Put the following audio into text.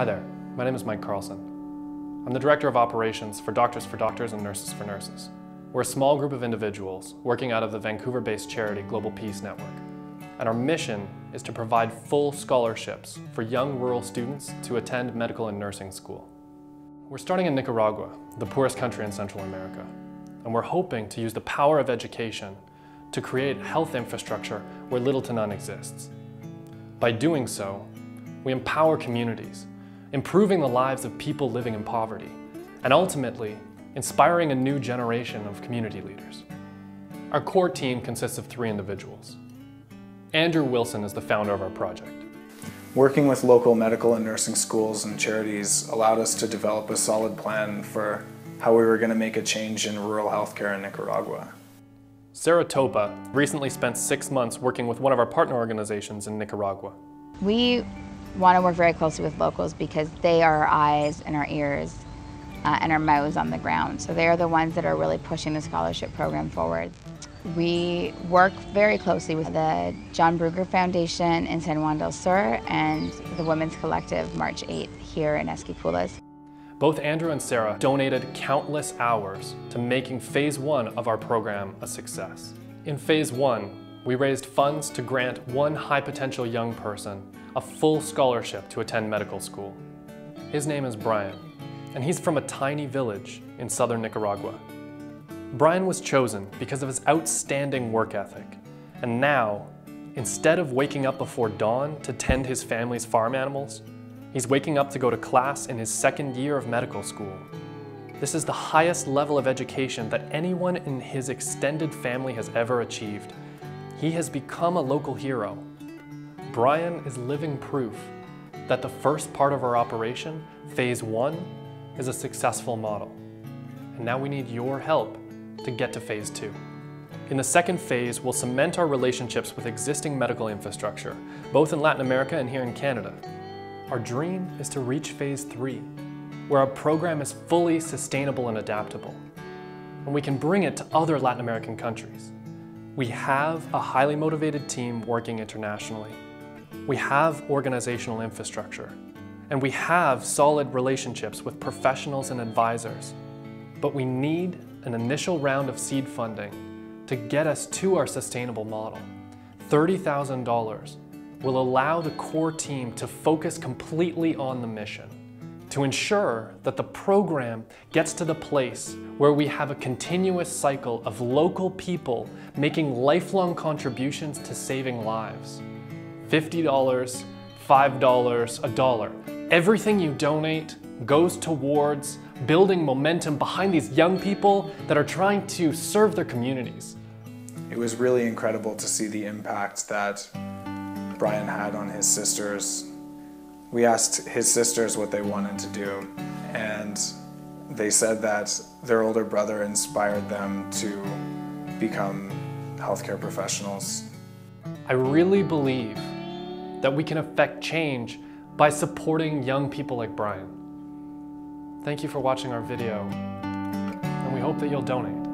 Hi there, my name is Mike Carlson. I'm the Director of Operations for Doctors for Doctors and Nurses for Nurses. We're a small group of individuals working out of the Vancouver-based charity Global Peace Network. And our mission is to provide full scholarships for young rural students to attend medical and nursing school. We're starting in Nicaragua, the poorest country in Central America. And we're hoping to use the power of education to create health infrastructure where little to none exists. By doing so, we empower communities, improving the lives of people living in poverty, and ultimately, inspiring a new generation of community leaders. Our core team consists of 3 individuals. Andrew Wilson is the founder of our project. Working with local medical and nursing schools and charities allowed us to develop a solid plan for how we were going to make a change in rural healthcare in Nicaragua. Sarah Toba recently spent 6 months working with one of our partner organizations in Nicaragua. We want to work very closely with locals because they are our eyes and our ears and our mouths on the ground. So they are the ones that are really pushing the scholarship program forward. We work very closely with the John Brugger Foundation in San Juan del Sur and the Women's Collective March 8th here in Esquipulas. Both Andrew and Sarah donated countless hours to making phase 1 of our program a success. In phase 1, we raised funds to grant one high-potential young person a full scholarship to attend medical school. His name is Brian, and he's from a tiny village in southern Nicaragua. Brian was chosen because of his outstanding work ethic, and now, instead of waking up before dawn to tend his family's farm animals, he's waking up to go to class in his 2nd year of medical school. This is the highest level of education that anyone in his extended family has ever achieved. He has become a local hero. Brian is living proof that the first part of our operation, phase 1, is a successful model. And now we need your help to get to phase 2. In the 2nd phase, we'll cement our relationships with existing medical infrastructure, both in Latin America and here in Canada. Our dream is to reach phase 3, where our program is fully sustainable and adaptable, and we can bring it to other Latin American countries. We have a highly motivated team working internationally. We have organizational infrastructure. And we have solid relationships with professionals and advisors. But we need an initial round of seed funding to get us to our sustainable model. $30,000 will allow the core team to focus completely on the mission, to ensure that the program gets to the place where we have a continuous cycle of local people making lifelong contributions to saving lives. $50, $5, $1. Everything you donate goes towards building momentum behind these young people that are trying to serve their communities. It was really incredible to see the impact that Brian had on his sisters. We asked his sisters what they wanted to do, and they said that their older brother inspired them to become healthcare professionals. I really believe that we can affect change by supporting young people like Brian. Thank you for watching our video, and we hope that you'll donate.